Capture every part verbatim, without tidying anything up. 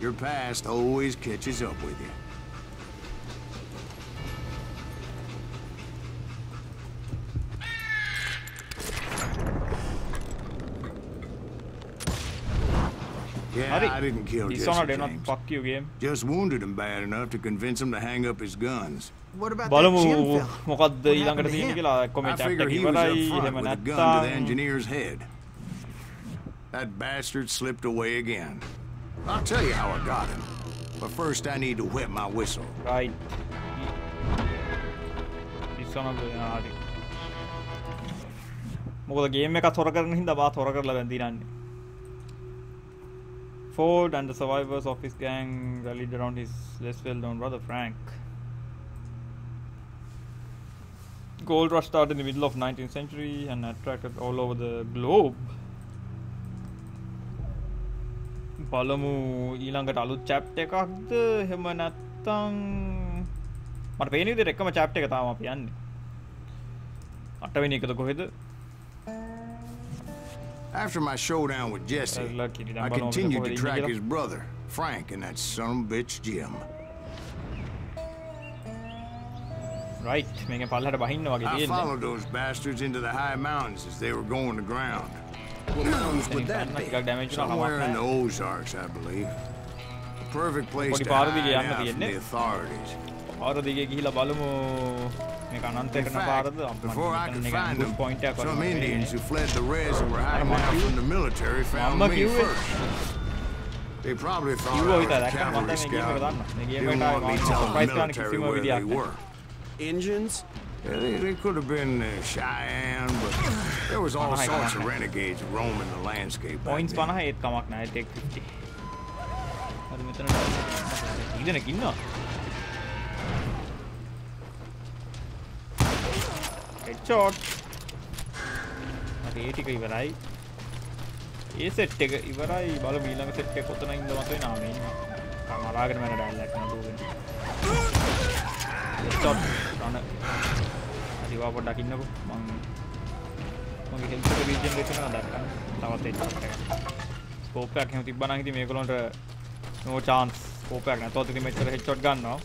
Your past always catches up with you. Yeah, I didn't kill Jesse James. Did not fuck you game. Just wounded him bad enough to convince him to hang up his guns. What about that gym fella? I figured he was up front with a gun to the engineer's head. That bastard slipped away again. I'll tell you how I got him. But first I need to whip my whistle. Right. The game meka thora karana hinda ba thora karala ben dinanne. Ford and the survivors of his gang rallied around his less well-known brother Frank. Gold rush started in the middle of nineteenth century and attracted all over the globe. Palamu ඊළඟට අලුත් chapter එකක්ද එහෙම නැත්නම් මට පේන විදිහට එකම chapter එක තාම අපි යන්නේ. අට වෙනි එකද කොහෙද? After my showdown with Jesse, I continued to track his brother, Frank, and that son of a bitch, Jim. Right. I followed those bastards into the high mountains as they were going to ground. What mountains would that be? Somewhere in the Ozarks, I believe. The perfect place to hide out from the authorities. In fact, before I could find them, some Indians who fled the res and were hiding out from the military found me first. They probably thought I was a cavalry scout. They didn't want me telling the military where they were. Indians? Yeah, they, they could have been uh, Cheyenne, but there was all sorts of renegades roaming the landscape. Points back then. Shot. Ati eti ka ivarai. Ee set එක ඉවරයි. බලමු ඊළඟ set එක කොතන ඉඳ මත වෙනා මේ. මම අරගෙන මම ඩයල් එකක් නඩුවෙන්. Stop. රණ. ඊ වා පොඩ්ඩක් ඉන්නකො. මම මගේ හෙල්ත් එක රීජන් එකේ තන දක්කන. තවත් ඒක. ස්කෝප් එකක් එහෙම තිබ්බා නම් ඉතින් මේගොල්ලන්ට no chance. ස්කෝප් එකක් නැතොත් ඉතින් මෙච්චර හෙඩ්ෂොට් ගන්නවා.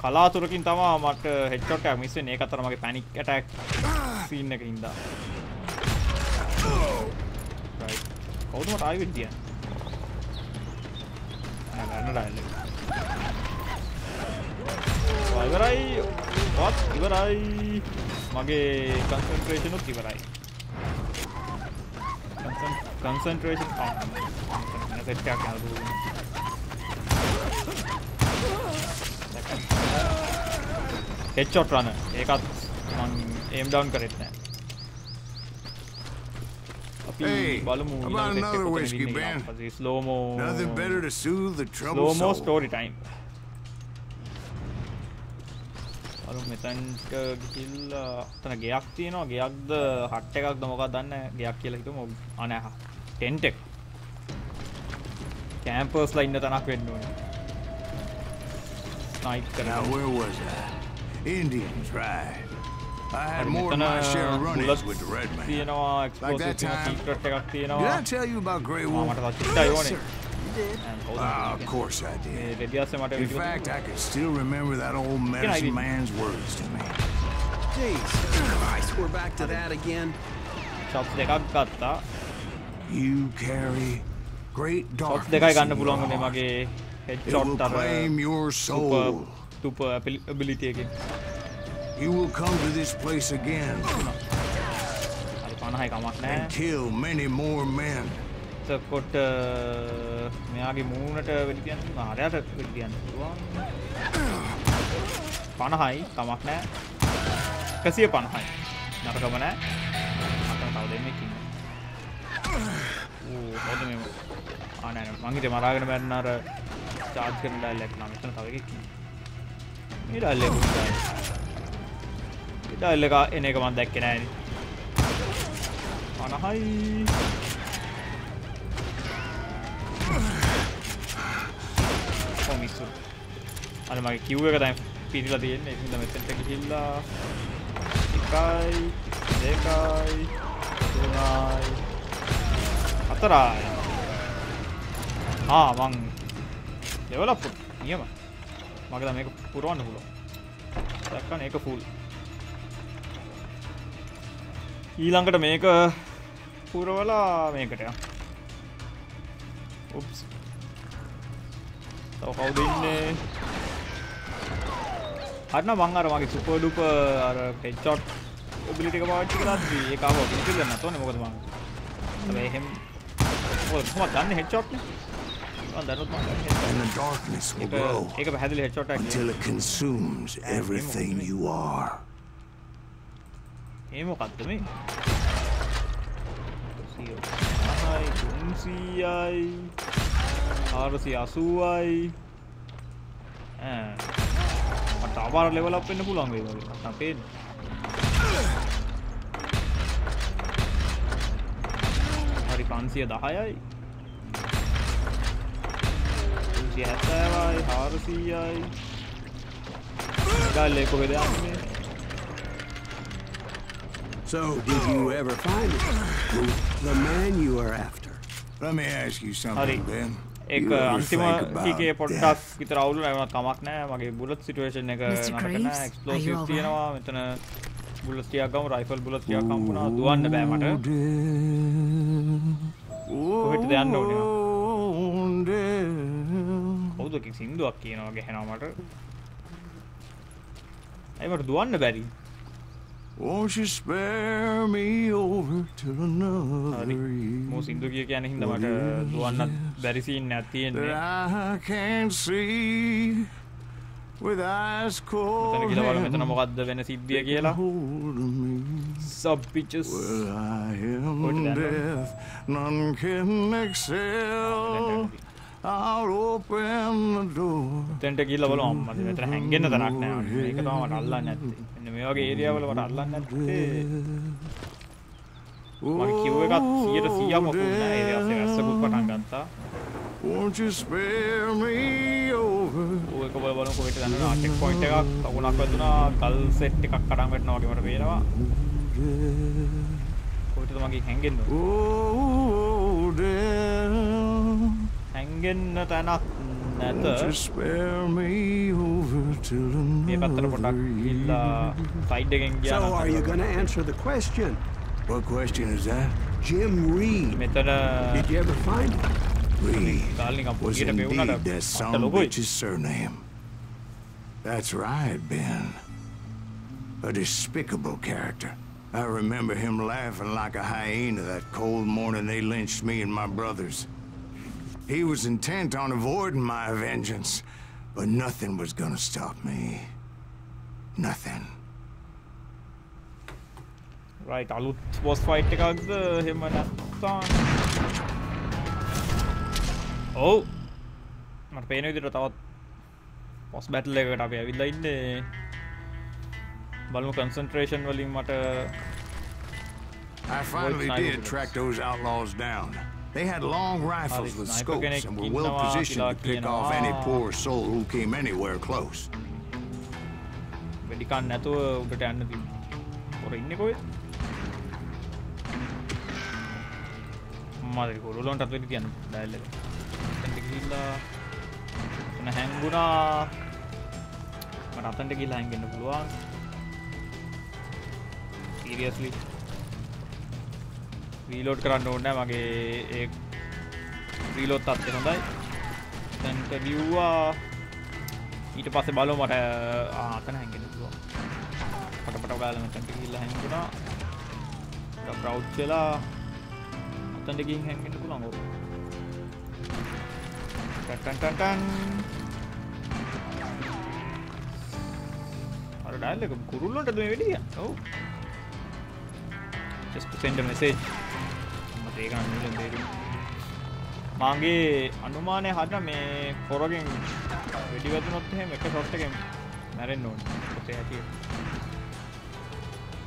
කලාතුරකින් තමයි මට හෙඩ්ෂොට් එකක් මිස් වෙන්නේ. ඒක අතර මගේ පැනික් ඇටැක් සීන් එක හින්දා. right. කවුද මට ආයෙ විදිය? නෑ නෑ නෑ. ඉවරයි. වත් ඉවරයි. මගේ concentration උත් ඉවරයි. concentration concentration. නැසෙත් එකක් අරගෙන. Headshot runner. Ekat aim down correct na. Hey, about another whiskey band. Slow mo. Nothing better to soothe the troubled soul. Slow mo story time. Alu metank gilla. Tana geyak thiyena. Geyak da hat ekakda mokakda danne. Geyak kiyala hitumo ana tent ek. Campers la inna tanak wenno. Now where was I? Indians, right? I had more than my share of run-ins with the red man. Like that time, did I tell you about Grey Wolf? Yes, sir. You did. Uh, of course I did. In fact, I can still remember that old medicine man's words to me. Jeez, Christ, we're back to that again. You carry great darkness in your heart. It will claim your soul. Super, super ability again. You will come to this place again and kill many more men. So, what? Me agi moon at vidiyan, maharya at vidiyan. Panahai, kamak na. Kasi panahai. Nata kaman na. Nata tao de me king. Oh, how do me? Ah, na na. Mangi de maharya na na na. Charge करने डाल lake नाम इतना था कि ये डाल lake ये डाल लेक इन्हें कमान देख के ना है आना हाय ओमिसू अरे मारे क्यों ये करता है पीड़िला दिए ने इसमें दमें सेंटर की हिला इकाई देकाई Dunai अतरा Ah, wrong. Level up. Niyama. Magada meka puranna hulo. Dakkan eka full. ඊළඟට මේක පුරවලා මේකට යන්න. Oops. තව කවුද ඉන්නේ? අන්න මං අර මගේ සුපර් ඩුපර් අර හෙඩ්ෂොට් ඇබිලිටි එක පාවිච්චි කරලා තිබ්බේ. ඒක ආවොත් ඉතින් දෙන්න තෝනේ මොකද මං. තමයි එහෙම මොකද කොහොමද ගන්න හෙඩ්ෂොට් නේ? මං දැනුත් මං ගන්න. ඒක පැහැදිලි හෙඩ්ෂොට් එකක්. Until it consumes everything you are. Hey, what do you mean? I don't see I. I see I saw I. Ah, but our level up in the long way. I'm paid. I can't see the high. Yes, I see I. I'll take over there. So, did you ever find it? The man you are after. Let me ask you something, Ben. You ever think about death? Mister Graves, are you alright? Won't you spare me over till another year? Most Hindu can Hindu, but one not very seen nothing. I can't see with eyes cold. Sub pictures. Well, I am death, none can excel. I'll open the door. Then take it all on. I'm just hanging in the dark now. Make it all Allah net. In my area, all Allah net. My queue got here to see how much area I have. So good, but I'm gonna. Won't you spare me over? Oh, come on, come on, come on. Then I'm check point. Take up. So when I go to na, I'll set take up. Kadam it now. Give it away. Go to the monkey hanging. Oh, damn. Hanging at an up, to spare me over till another year. So are you gonna answer the question? What question is that? Jim Reed. Did you ever find him? Reed was indeed that son of a bitch's surname. That's right, Ben. A despicable character. I remember him laughing like a hyena that cold morning they lynched me and my brothers. He was intent on avoiding my vengeance, but nothing was gonna stop me. Nothing. Right, Alut was fighting against him and Nathan. Oh! I'm pain with it. Boss battle like that. I will like it. Balmo concentration will matter. I finally did track those outlaws down. They had long rifles with scopes and were well positioned to pick off any poor soul who came anywhere close. Seriously? Reload කරන්න ඕනේ නැහැ මගේ ඒ reload තාත්තේ හොඳයි. දැන් කැවිවා ඊට පස්සේ බලමු මට ආ අතන හැංගෙන්න පුළුවන්. පටපට ඔයාලා මෙතනට ගිහිල්ලා හැංගුණා. ඊට බ්‍රවුඩ් වෙලා අතනට ගිහින් හැංගෙන්න පුළුවන් ඕක. ටන් ටන් ටන්. අර ඩයල් එක කුරුල්ලන්ට දුන්නේ වෙඩිය. ඔව්. Just to send a message. Mangi Anumane Hada may for again. We do not him, make a short again. Marin known.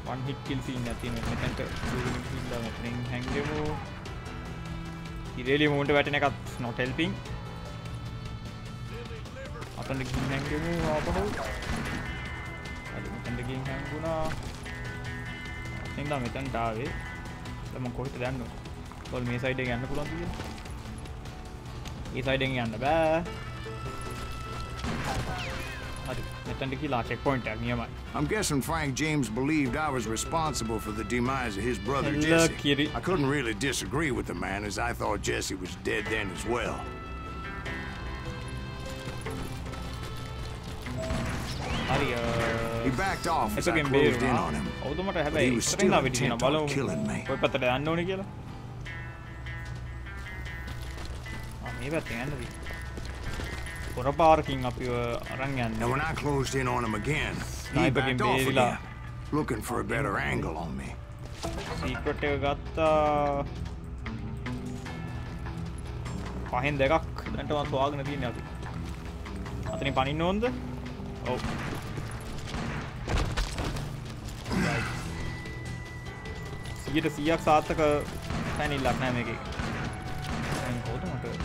One hit kill scene, nothing. Hang you. He really won't have attacked, not helping. Upon the king hang you, I the king hang I think I'm going to go to the side again. I'm going to go to the side again. E side යන්න බෑ. I'm guessing Frank James believed I was responsible for the demise of his brother Jesse. I couldn't really disagree with the man, as I thought Jesse was dead then as well. He backed off as I closed in on him, but he was still intent on killing me. Now when I closed in on him again, he backed off again, looking for a better angle on me. Oh. Right.